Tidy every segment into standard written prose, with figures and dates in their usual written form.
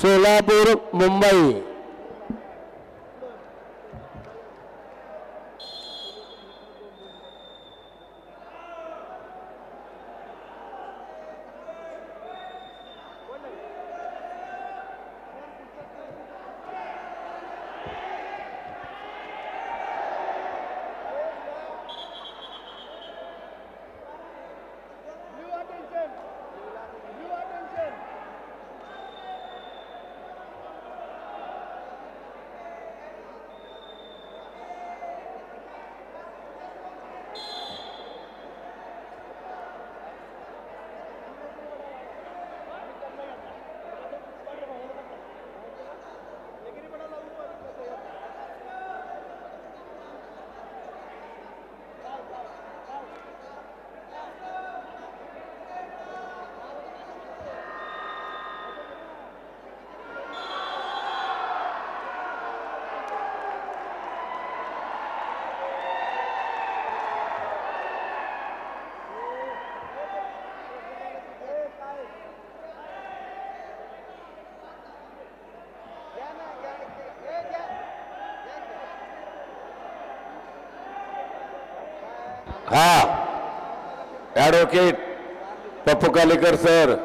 सोलापूर मुंबई। हाँ, advocate Pappu Kalekar sir,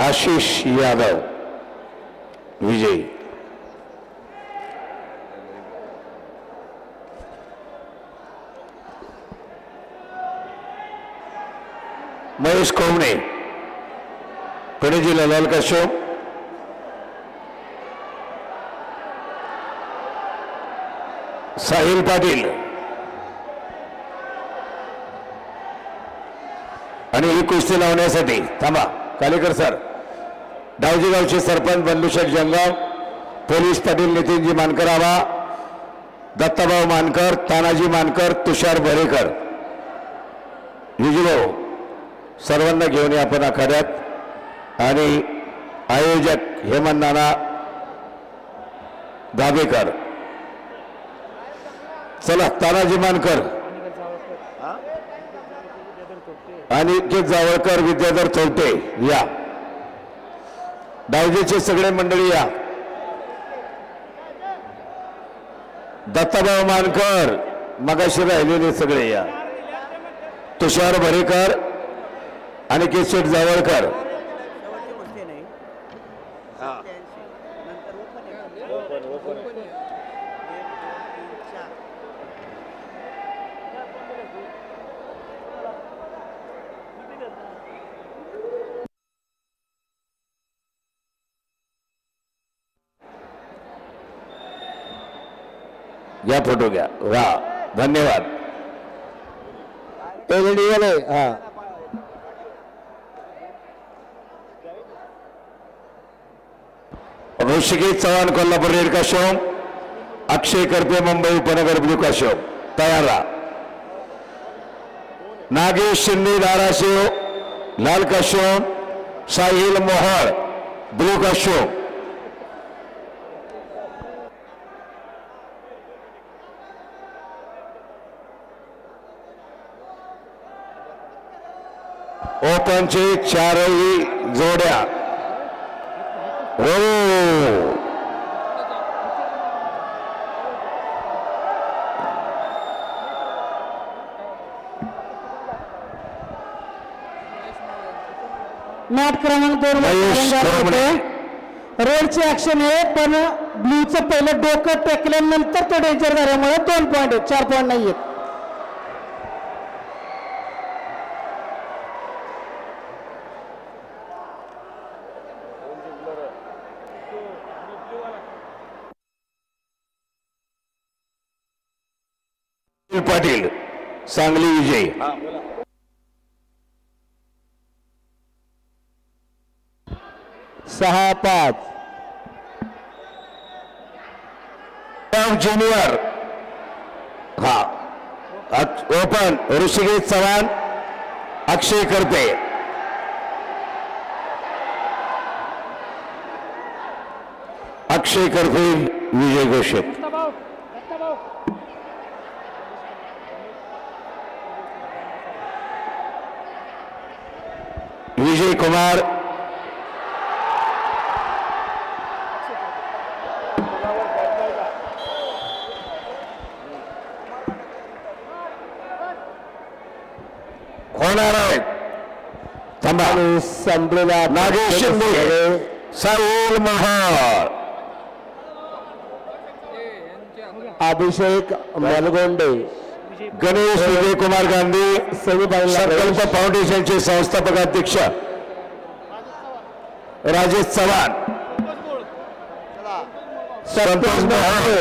Ashish Yadav विजयी। महेश कोमणे, पणजी लाल काश्यो, साहिल पाटील आणि ही कुस्ती लावण्यासाठी थांबा कालेकर सर, दावजी गावचे सरपंच बल्लूशेख जंगाव, पोलीस पाटील नितिनजी मानकरावा, दत्ताबाव मानकर, तानाजी मानकर, तुषार भरेकर, युजभाऊ सर्वांना घेऊन आपण आखाड्यात आणि आयोजक हेमंत दागेकर। चला तानाजी मानकर, अनिकेत जावळकर, विद्याधर थोपटे या, दावजीचे सगळे मंडळी या, दत्ताभाऊ मानकर मगाशी राहिलेले सगळे या, तुषार भरेकर, अनिकेत शेठ जावळकर, या फोटो घ्या। वाह, धन्यवाद। हाँ ऋषिकेश चव्हाण कोल्हापूर रेड का शो, अक्षय करते मुंबई उपनगर ब्लू का शो, तैयार रहा। नागेश शिंदे दाराशिव लाल का शो, साहिल मोहर ब्लू का शो, ओपन ची चारही जोड्या मॅट क्रमांक 2 रोडचे ऍक्शन आहे पण ब्लूचं पहिलं डोकं टेकल्यानंतर तो डेंजर झाल्यामुळे 2 पॉइंट आहेत 4 पॉइंट नाहीये. पाटील सांगली विजयी. ज्युनियर हा ओपन ऋषिकेश चव्हाण अक्षय करते विजय घोषित. विजय कुमार नागेश शिंदे साहिल मोहर अभिषेक मालगोंडे गणेश विजय कुमार गांधी संकल्प फाउंडेशन के संस्थापक अध्यक्ष राजेश चव्हाण संतोष महतो